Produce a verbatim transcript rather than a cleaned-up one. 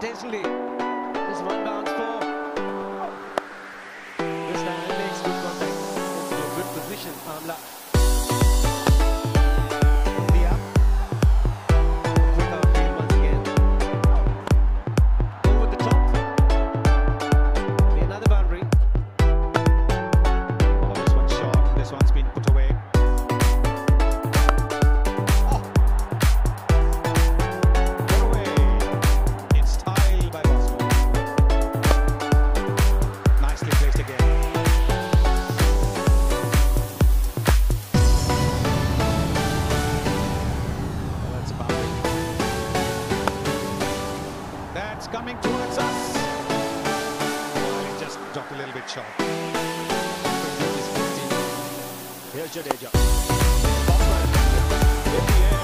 intentionally. Just one bounce for Krishna makes good contact. That's a good position, Amla. Coming towards us. Well, it just dropped a little bit short. Here's Jadeja. Top right.